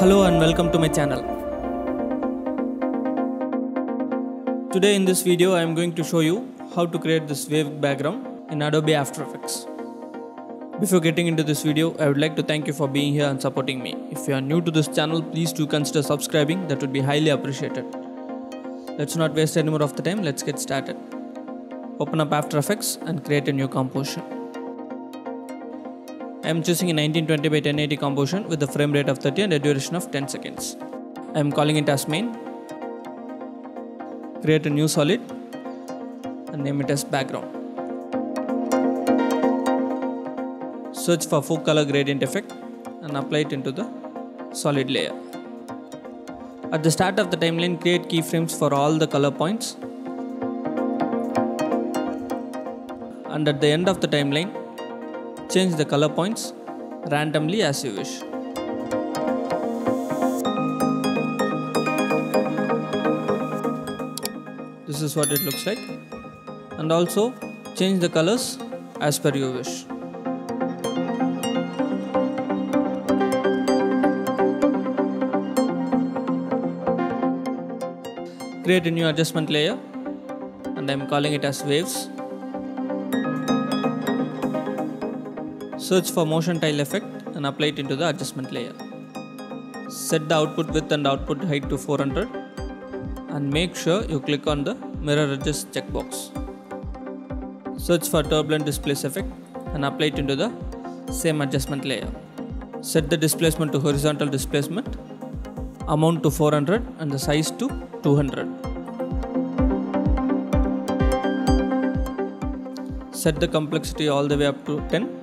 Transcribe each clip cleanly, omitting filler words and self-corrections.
Hello and welcome to my channel. Today in this video I am going to show you how to create this wave background in Adobe After Effects. Before getting into this video, I would like to thank you for being here and supporting me. If you are new to this channel, please do consider subscribing, that would be highly appreciated. Let's not waste any more of the time, let's get started. Open up After Effects and create a new composition. I am choosing a 1920 by 1080 composition with a frame rate of 30 and a duration of 10 seconds. I am calling it as main. Create a new solid and name it as background. Search for 4-color gradient effect and apply it into the solid layer. At the start of the timeline, create keyframes for all the color points. And at the end of the timeline, change the color points randomly as you wish. This is what it looks like. And also change the colors as per your wish. Create a new adjustment layer and I am calling it as waves. Search for Motion Tile effect and apply it into the adjustment layer. Set the output width and output height to 400 and make sure you click on the mirror adjust checkbox. Search for Turbulent Displace effect and apply it into the same adjustment layer. Set the displacement to horizontal displacement, amount to 400 and the size to 200. Set the complexity all the way up to 10.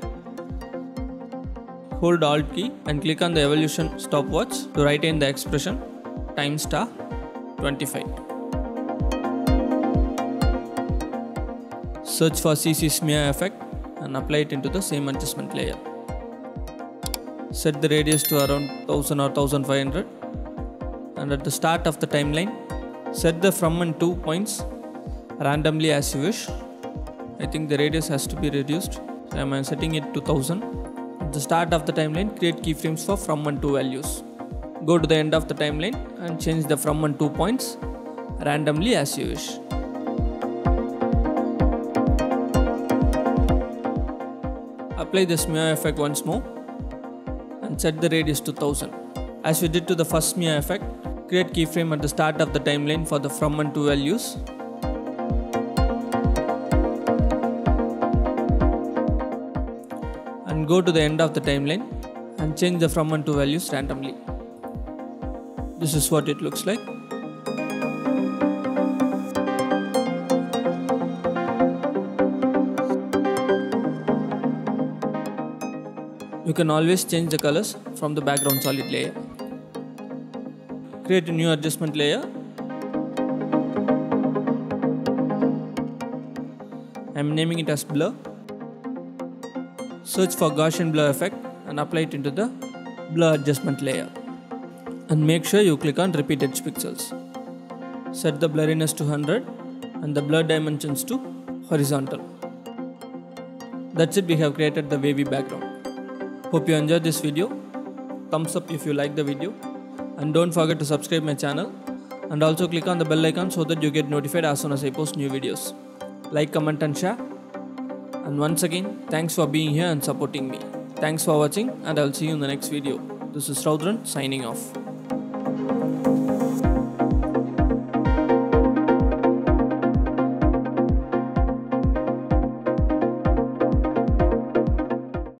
Hold Alt key and click on the evolution stopwatch to write in the expression time star 25. Search for CC Smear effect and apply it into the same adjustment layer. Set the radius to around 1000 or 1500 and at the start of the timeline, set the from and to points randomly as you wish. I think the radius has to be reduced, so I am setting it to 1000. At the start of the timeline, create keyframes for from and to values. Go to the end of the timeline and change the from and to points randomly as you wish. Apply the smear effect once more and set the radius to 1000. As we did to the first smear effect, create keyframe at the start of the timeline for the from and to values. And go to the end of the timeline and change the from and to values randomly. This is what it looks like. You can always change the colors from the background solid layer. Create a new adjustment layer. I am naming it as blur. Search for Gaussian Blur effect and apply it into the blur adjustment layer. And make sure you click on repeat edge pixels. Set the blurriness to 100 and the blur dimensions to horizontal. That's it, we have created the wavy background. Hope you enjoyed this video. Thumbs up if you like the video. And don't forget to subscribe my channel. And also click on the bell icon so that you get notified as soon as I post new videos. Like, comment and share. And once again, thanks for being here and supporting me. Thanks for watching and I'll see you in the next video. This is Raudhran signing off.